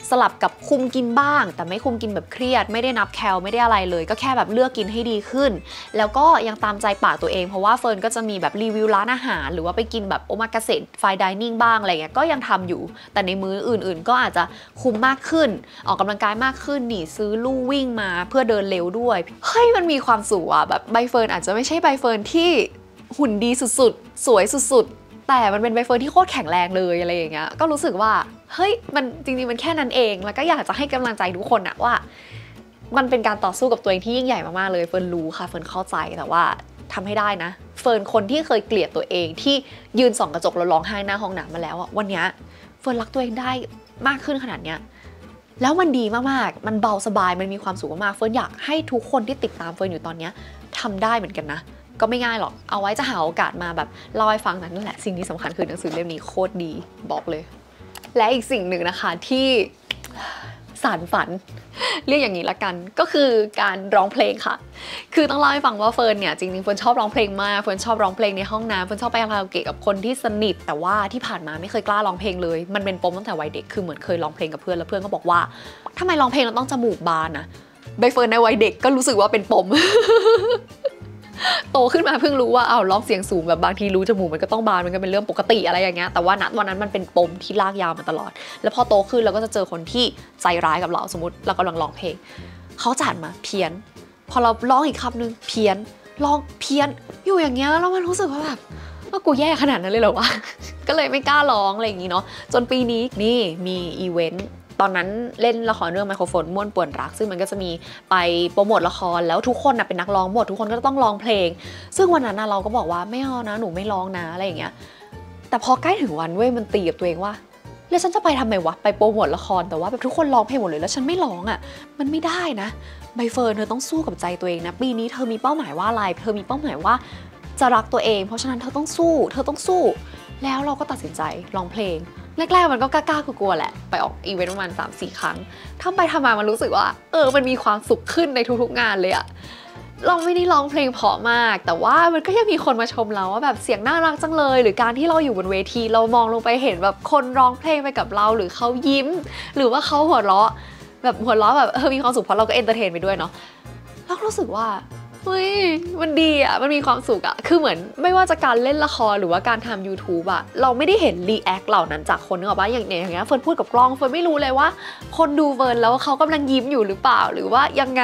สลับกับคุมกินบ้างแต่ไม่คุมกินแบบเครียดไม่ได้นับแคลไม่ได้อะไรเลยก็แค่แบบเลือกกินให้ดีขึ้นแล้วก็ยังตามใจปากตัวเองเพราะว่าเฟิร์นก็จะมีแบบรีวิวร้านอาหารหรือว่าไปกินแบบโอมากาเสะไฟน์ไดนิ่งบ้างอะไรเงี้ยก็ยังทำอยู่แต่ในมื้ออื่นๆก็อาจจะคุมมากขึ้นออกกำลังกายมากขึ้นหนีซื้อลู่วิ่งมาเพื่อเดินเร็วด้วยเฮ้ยมันมีความสุขอะแบบใบเฟิร์นอาจจะไม่ใช่ใบเฟิร์นที่หุ่นดีสุดๆสวยสุดๆแต่มันเป็นใบเฟิร์นที่โคตรแข็งแรงเลยอะไรอย่างเงี้ยก็รู้สึกว่าเฮ้ยมันจริงๆมันแค่นั้นเองแล้วก็อยากจะให้กำลังใจทุกคนอะว่ามันเป็นการต่อสู้กับตัวเองที่ยิ่งใหญ่มากๆเลยเฟิร์นรู้ค่ะเฟิร์นเข้าใจแต่ว่าทำให้ได้นะเฟิร์นคนที่เคยเกลียดตัวเองที่ยืนส่องกระจกแล้วร้องไห้หน้าห้องน้ำมาแล้วอะวันนี้เฟิร์นรักตัวเองได้มากขึ้นขนาดเนี้ยแล้วมันดีมากๆมันเบาสบายมันมีความสุขมากๆเฟิร์นอยากให้ทุกคนที่ติดตามเฟิร์นอยู่ตอนเนี้ยทำได้เหมือนกันนะก็ไม่ง่ายหรอกเอาไว้จะหาโอกาสมาแบบเล่าให้ฟังนั่นแหละสิ่งที่สำคัญคือหนังสือเล่มนี้โคตรดีบอกเลยและอีกสิ่งหนึ่งนะคะที่สารฝันเรียกอย่างนี้ละกันก็คือการร้องเพลงค่ะคือต้องเล่าให้ฟังว่าเฟิร์นเนี่ยจริงๆเฟิร์นชอบร้องเพลงมากเฟิร์นชอบร้องเพลงในห้องน้ำเฟิร์นชอบไปคาราโอเกะกับคนที่สนิทแต่ว่าที่ผ่านมาไม่เคยกล้าร้องเพลงเลยมันเป็นปมตั้งแต่วัยเด็กคือเหมือนเคยร้องเพลงกับเพื่อนแล้วเพื่อนก็บอกว่าทำไมร้องเพลงเราต้องจมูกบานนะใบเฟิร์นในวัยเด็กก็รู้สึกว่าเป็นปม โตขึ้นมาเพิ่งรู้ว่าเอาร้องเสียงสูงแบบบางทีรู้จมูกมันก็ต้องบานมันก็เป็นเรื่องปกติอะไรอย่างเงี้ยแต่ว่าณวันนั้นมันเป็นปมที่ลากยาวมาตลอดแล้วพอโตขึ้นเราก็จะเจอคนที่ใจร้ายกับเราสมมติเรากำลังร้องเพลงเขาจัดมาเพี้ยนพอเราร้องอีกคำหนึ่งเพี้ยนร้องเพี้ยนอยู่อย่างเงี้ยแล้วมันรู้สึกว่าแบบว่ากูแย่ขนาดนั้นเลยเหรอวะ ก็เลยไม่กล้าร้องอะไรอย่างงี้เนาะจนปีนี้นี่มีอีเวนต์ตอนนั้นเล่นละครเรื่องไมโครโฟนม่วนป่วนรักซึ่งมันก็จะมีไปโปรโมทละครแล้วทุกคนนะเป็นนักร้องหมดทุกคนก็ต้องร้องเพลงซึ่งวันนั้นนะเราก็บอกว่าไม่เอานะหนูไม่ร้องนะอะไรอย่างเงี้ยแต่พอใกล้ถึงวันเว้ยมันตีกับตัวเองว่าแล้วฉันจะไปทำไมวะไปโปรโมทละครแต่ว่าแบบทุกคนร้องเพลงหมดเลยแล้วฉันไม่ร้องอ่ะมันไม่ได้นะใบเฟิร์นเธอต้องสู้กับใจตัวเองนะปีนี้เธอมีเป้าหมายว่าอะไรเธอมีเป้าหมายว่าจะรักตัวเองเพราะฉะนั้นเธอต้องสู้เธอต้องสู้แล้วเราก็ตัดสินใจร้องเพลงแรกๆมันก็กล้ากลัวๆแหละไปออกอีเวนต์ประมาณ สามถึงสี่ ครั้งทำไปทำมามันรู้สึกว่าเออมันมีความสุขขึ้นในทุกๆงานเลยอะเราไม่ได้ร้องเพลงเพราะมากแต่ว่ามันก็ยังมีคนมาชมเราว่าแบบเสียงน่ารักจังเลยหรือการที่เราอยู่บนเวทีเรามองลงไปเห็นแบบคนร้องเพลงไปกับเราหรือเขายิ้มหรือว่าเขาหัวเราะแบบหัวเราะแบบเออมีความสุขเพราะเราก็เอนเตอร์เทนไปด้วยเนาะเรารู้สึกว่า เฮ้ยมันดีอะมันมีความสุขอะคือเหมือนไม่ว่าจะการเล่นละครหรือว่าการทำ ยูทูบ อะเราไม่ได้เห็นรีแอคเหล่านั้นจากคนนึกออกปะอย่างเนี่ยอย่างเงี้ยเฟิร์นพูดกับกล้องเฟิร์นไม่รู้เลยว่าคนดูเฟิร์นแล้วเขากำลังยิ้มอยู่หรือเปล่าหรือว่ายังไง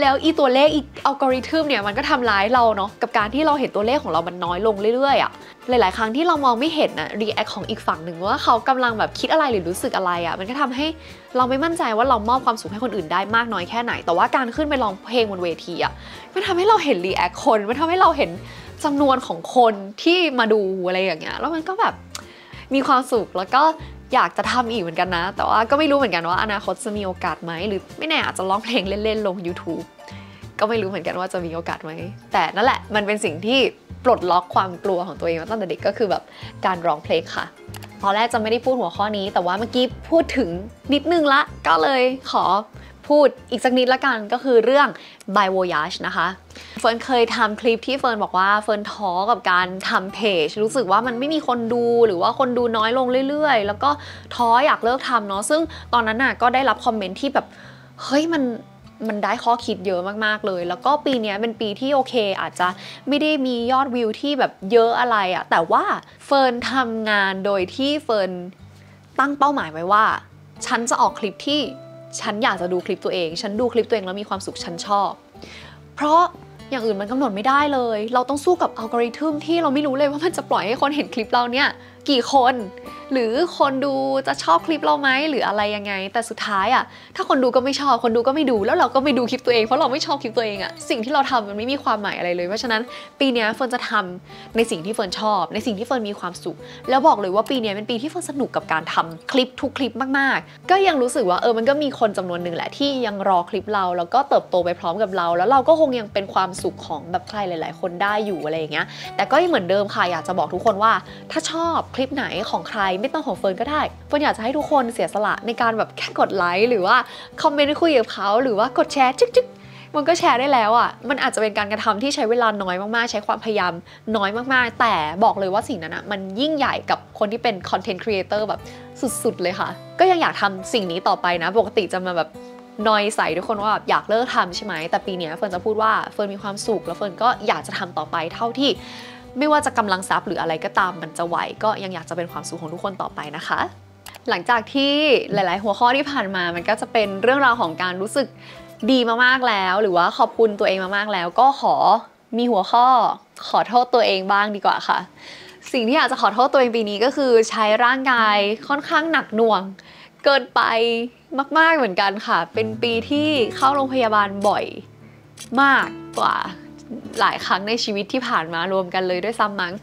แล้วอีตัวเลขอีอัลกอริทึมเนี่ยมันก็ทำร้ายเราเนาะกับการที่เราเห็นตัวเลขของเรามันน้อยลงเรื่อยๆอะหลายๆครั้งที่เรามองไม่เห็นนะรีแอคของอีกฝั่งหนึ่งว่าเขากำลังแบบคิดอะไรหรือรู้สึกอะไรอะมันก็ทำให้เราไม่มั่นใจว่าเรามอบความสุขให้คนอื่นได้มากน้อยแค่ไหนแต่ว่าการขึ้นไปร้องเพลงบนเวทีอะมันทำให้เราเห็นรีแอคคนมันทำให้เราเห็นจำนวนของคนที่มาดูอะไรอย่างเงี้ยแล้วมันก็แบบมีความสุขแล้วก็อยากจะทำอีกเหมือนกันนะแต่ว่าก็ไม่รู้เหมือนกันว่าอนาคตจะมีโอกาสไหมหรือไม่แน่อาจจะร้องเพลงเล่นๆลง ยูทูบ ก็ไม่รู้เหมือนกันว่าจะมีโอกาสไหมแต่นั่นแหละมันเป็นสิ่งที่ปลดล็อกความกลัวของตัวเองมาตั้งแต่เด็กก็คือแบบการร้องเพลงค่ะตอนแรกจะไม่ได้พูดหัวข้อนี้แต่ว่าเมื่อกี้พูดถึงนิดนึงละก็เลยขอพูดอีกสักนิดละกันก็คือเรื่อง By Voyage นะคะเฟิร์นเคยทำคลิปที่เฟิร์นบอกว่าเฟิร์นท้อกับการทำเพจรู้สึกว่ามันไม่มีคนดูหรือว่าคนดูน้อยลงเรื่อยๆแล้วก็ท้ออยากเลิกทำเนาะซึ่งตอนนั้นน่ะก็ได้รับคอมเมนต์ที่แบบเฮ้ยมันมันได้ข้อคิดเยอะมากๆเลยแล้วก็ปีนี้เป็นปีที่โอเคอาจจะไม่ได้มียอดวิวที่แบบเยอะอะไรอะแต่ว่าเฟิร์นทำงานโดยที่เฟิร์นตั้งเป้าหมายไว้ว่าฉันจะออกคลิปที่ฉันอยากจะดูคลิปตัวเองฉันดูคลิปตัวเองแล้วมีความสุขฉันชอบเพราะอย่างอื่นมันกำหนดไม่ได้เลยเราต้องสู้กับอัลกอริทึมที่เราไม่รู้เลยว่ามันจะปล่อยให้คนเห็นคลิปเราเนี่ยกี่คนหรือคนดูจะชอบคลิปเราไหมหรืออะไรยังไงแต่สุดท้ายอ่ะถ้าคนดูก็ไม่ชอบคนดูก็ไม่ดูแล้วเราก็ไม่ดูคลิปตัวเองเพราะเราไม่ชอบคลิปตัวเองอ่ะสิ่งที่เราทำมันไม่มีความหมายอะไรเลยเพราะฉะนั้นปีนี้เฟิร์นจะทำในสิ่งที่เฟิร์นชอบในสิ่งที่เฟิร์นมีความสุขแล้วบอกเลยว่าปีนี้เป็นปีที่เฟิร์นสนุกกับการทำคลิปทุกคลิปมากๆก็ยังรู้สึกว่าเออมันก็มีคนจำนวนหนึ่งแหละที่ยังรอคลิปเราแล้วก็เติบโตไปพร้อมกับเราแล้วเราก็คงยังเป็นความสุขของแบบใครหลายๆคนได้อยู่อะไรอย่างเงี้ยแต่ก็เหมือนเดิมค่ะอยากจะบอกทุกคนว่าถ้าชอบคลิปไหนของใครไม่ต้องของเฟิร์นก็ได้เฟิร์นอยากจะให้ทุกคนเสียสละในการแบบแค่กดไลค์หรือว่าคอมเมนต์คุยกับเขาหรือว่ากดแชร์จึ๊กๆมันก็แชร์ได้แล้วอ่ะมันอาจจะเป็นการกระทำที่ใช้เวลาน้อยมากๆใช้ความพยายามน้อยมากๆแต่บอกเลยว่าสิ่งนั้นอ่ะมันยิ่งใหญ่กับคนที่เป็นคอนเทนต์ครีเอเตอร์แบบสุดๆเลยค่ะก็ยังอยากทำสิ่งนี้ต่อไปนะปกติจะมาแบบนอยใส่ทุกคนว่าอยากเลิกทำใช่ไหมแต่ปีนี้เฟิร์นจะพูดว่าเฟิร์นมีความสุขแล้วเฟิร์นก็อยากจะทำต่อไปเท่าที่ไม่ว่าจะกำลังทรัพย์หรืออะไรก็ตามมันจะไหวก็ยังอยากจะเป็นความสุขของทุกคนต่อไปนะคะหลังจากที่หลายๆหัวข้อที่ผ่านมามันก็จะเป็นเรื่องราวของการรู้สึกดีมากๆแล้วหรือว่าขอบคุณตัวเองมากๆแล้วก็ขอมีหัวข้อขอโทษตัวเองบ้างดีกว่าค่ะสิ่งที่อยากจะขอโทษตัวเองปีนี้ก็คือใช้ร่างกายค่อนข้างหนักหน่วงเกินไปมากๆเหมือนกันค่ะเป็นปีที่เข้าโรงพยาบาลบ่อยมากกว่าหลายครั้งในชีวิตที่ผ่านมารวมกันเลยด้วยซ้ำมั้ง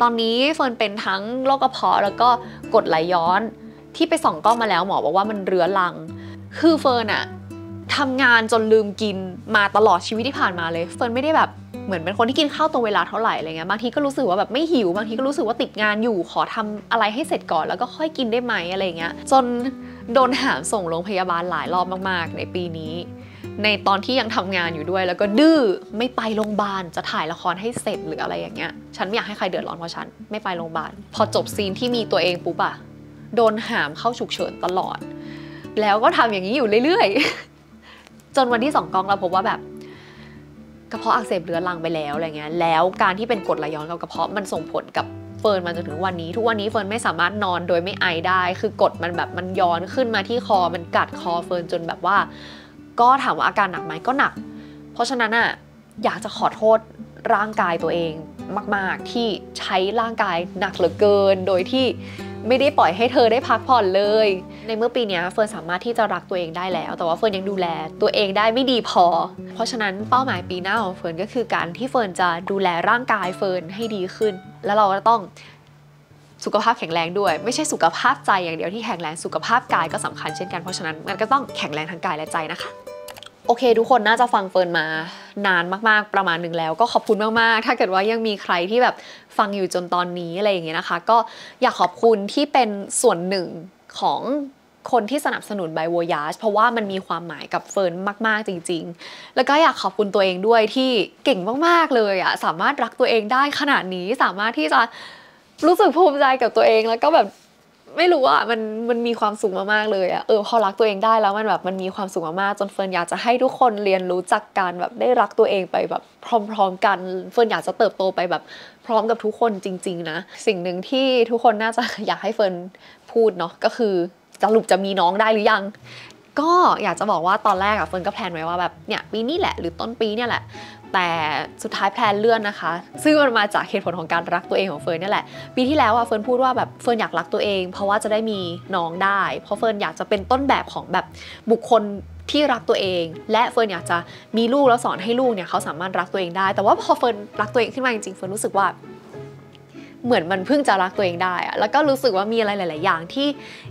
ตอนนี้เฟิร์นเป็นทั้งโรคกระเพาะแล้วก็กรดไหลย้อนที่ไปส่องกล้องมาแล้วหมอบอกว่ามันเรื้อรังคือเฟิร์นอะทำงานจนลืมกินมาตลอดชีวิตที่ผ่านมาเลยเฟิร์นไม่ได้แบบเหมือนเป็นคนที่กินข้าวตรงเวลาเท่าไหร่อะไรเงี้ยบางทีก็รู้สึกว่าแบบไม่หิวบางทีก็รู้สึกว่าติดงานอยู่ขอทำอะไรให้เสร็จก่อนแล้วก็ค่อยกินได้ไหมอะไรเงี้ยจนโดนหามส่งโรงพยาบาลหลายรอบมากๆในปีนี้ในตอนที่ยังทำงานอยู่ด้วยแล้วก็ดื้อไม่ไปโรงพยาบาลจะถ่ายละครให้เสร็จหรืออะไรอย่างเงี้ยฉันไม่อยากให้ใครเดือดร้อนเพราะฉันไม่ไปโรงพยาบาลพอจบซีนที่มีตัวเองปุ๊บอะโดนหามเข้าฉุกเฉินตลอดแล้วก็ทำอย่างนี้อยู่เรื่อยๆจนวันที่สองกองเราพบว่าแบบกระเพาะอักเสบเรื้อรังไปแล้วอะไรเงี้ยแล้วการที่เป็นกรดไหลย้อนกับกระเพาะมันส่งผลกับเฟิร์นมาจนถึงวันนี้ทุกวันนี้เฟิร์นไม่สามารถนอนโดยไม่ไอได้คือกรดมันแบบมันย้อนขึ้นมาที่คอมันกัดคอเฟิร์นจนแบบว่าก็ถามว่าอาการหนักไหมก็หนักเพราะฉะนั้นอ่ะอยากจะขอโทษร่างกายตัวเองมากๆที่ใช้ร่างกายหนักเหลือเกินโดยที่ไม่ได้ปล่อยให้เธอได้พักผ่อนเลยในเมื่อปีนี้เฟิร์นสามารถที่จะรักตัวเองได้แล้วแต่ว่าเฟิร์นยังดูแลตัวเองได้ไม่ดีพอเพราะฉะนั้นเป้าหมายปีหน้าของเฟิร์นก็คือการที่เฟิร์นจะดูแลร่างกายเฟิร์นให้ดีขึ้นแล้วเราก็ต้องสุขภาพแข็งแรงด้วยไม่ใช่สุขภาพใจอย่างเดียวที่แข็งแรงสุขภาพกายก็สำคัญเช่นกันเพราะฉะนั้นมันก็ต้องแข็งแรงทั้งกายและใจนะคะโอเคทุกคนน่าจะฟังเฟิร์นมานานมากๆประมาณหนึ่งแล้วก็ขอบคุณมากๆถ้าเกิดว่ายังมีใครที่แบบฟังอยู่จนตอนนี้อะไรอย่างเงี้ยนะคะก็อยากขอบคุณที่เป็นส่วนหนึ่งของคนที่สนับสนุน By Voyage เพราะว่ามันมีความหมายกับเฟิร์นมากๆจริงๆแล้วก็อยากขอบคุณตัวเองด้วยที่เก่งมากๆเลยอะสามารถรักตัวเองได้ขนาดนี้สามารถที่จะรู้สึกภูมิใจกับตัวเองแล้วก็แบบ ไม่รู้อ่ะมันมันมีความสุขมากๆเลยอ่ะเออพอรักตัวเองได้แล้วมันแบบมันมีความสุขมากๆจนเฟิร์นอยากจะให้ทุกคนเรียนรู้จากการแบบได้รักตัวเองไปแบบพร้อมๆกันเฟิร์นอยากจะเติบโตไปแบบพร้อมกับทุกคนจริงๆนะสิ่งหนึ่งที่ทุกคนน่าจะอยากให้เฟิร์นพูดเนาะก็คือสรุปจะมีน้องได้หรือยังก็อยากจะบอกว่าตอนแรกอะเฟิร์นก็แพลนไว้ว่าแบบเนี่ยปีนี้แหละหรือต้นปีเนี่ยแหละแต่สุดท้ายแพลนเลื่อนนะคะซึ่งมันมาจากเหตุผลของการรักตัวเองของเฟิร์นนี่แหละปีที่แล้วอะเฟิร์นพูดว่าแบบเฟิร์นอยากรักตัวเองเพราะว่าจะได้มีน้องได้เพราะเฟิร์นอยากจะเป็นต้นแบบของแบบบุคคลที่รักตัวเองและเฟิร์นอยากจะมีลูกแล้วสอนให้ลูกเนี่ยเขาสามารถรักตัวเองได้แต่ว่าพอเฟิร์นรักตัวเองขึ้นมาจริงๆเฟิร์นรู้สึกว่าเหมือนมันเพิ่งจะรักตัวเองได้อะแล้วก็รู้สึกว่ามีอะไรหลายๆอย่างที่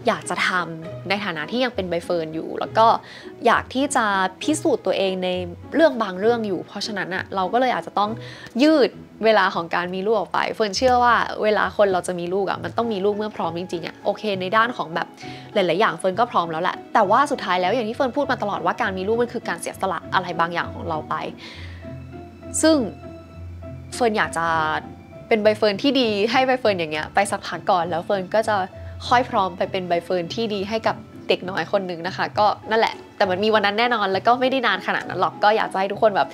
อยากจะทำในฐานะที่ยังเป็นใบเฟิร์นอยู่แล้วก็อยากที่จะพิสูจน์ตัวเองในเรื่องบางเรื่องอยู่เพราะฉะนั้นอะเราก็เลยอาจจะต้องยืดเวลาของการมีลูกออกไปเฟิร์นเชื่อว่าเวลาคนเราจะมีลูกอะมันต้องมีลูกเมื่อพร้อมจริงๆอะโอเคในด้านของแบบหลายๆอย่างเฟิร์นก็พร้อมแล้วแหละแต่ว่าสุดท้ายแล้วอย่างที่เฟิร์นพูดมาตลอดว่าการมีลูกมันคือการเสียสละอะไรบางอย่างของเราไปซึ่งเฟิร์นอยากจะเป็นใบเฟิร์นที่ดีให้ใบเฟิร์นอย่างเงี้ยไปสักพักก่อนแล้วเฟิร์นก็จะค่อยพร้อมไปเป็นใบเฟิร์นที่ดีให้กับเด็กน้อยคนหนึ่งนะคะก็นั่นแหละแต่มันมีวันนั้นแน่นอนแล้วก็ไม่ได้นานขนาดนั้นหรอกก็อยากจะให้ทุกคนแบบ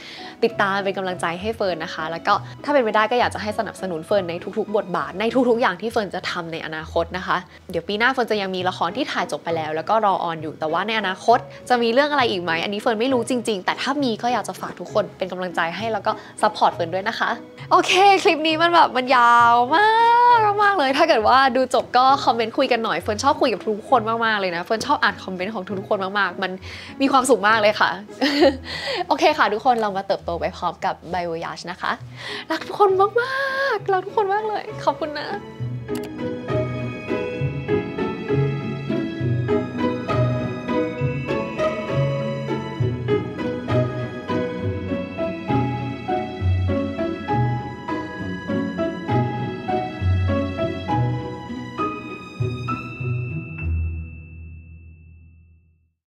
ติดตามเป็นกำลังใจให้เฟิร์นนะคะแล้วก็ถ้าเป็นไปได้ก็อยากจะให้สนับสนุนเฟิร์นในทุกๆบทบาทในทุกๆอย่างที่เฟิร์นจะทำในอนาคตนะคะเดี๋ยวปีหน้าเฟิร์นจะยังมีละครที่ถ่ายจบไปแล้วแล้วก็รอออนอยู่แต่ว่าในอนาคตจะมีเรื่องอะไรอีกไหมอันนี้เฟิร์นไม่รู้จริงๆแต่ถ้ามีก็อยากจะฝากทุกคนเป็นกำลังใจให้แล้วก็ซัพพอร์ตเฟิร์นด้วยนะคะโอเคคลิปนี้มันแบบมันยาวมากมากเลยถ้าเกิดว่าดูจบก็คอมเมนต์คุยกันหน่อยเฟิร์นชอบคุยกับทุกคนมากๆเลยนะเฟิร์นชอบอ่านคอมเมนต์ของทุกๆคนมากๆมันมีความสุขมากเลยค่ะโอเคค่ะทุกคนเรามาเติบโตไปพร้อมกับไบโอยาชนะคะรักทุกคนมากๆรักทุกคนมากเลยขอบคุณนะ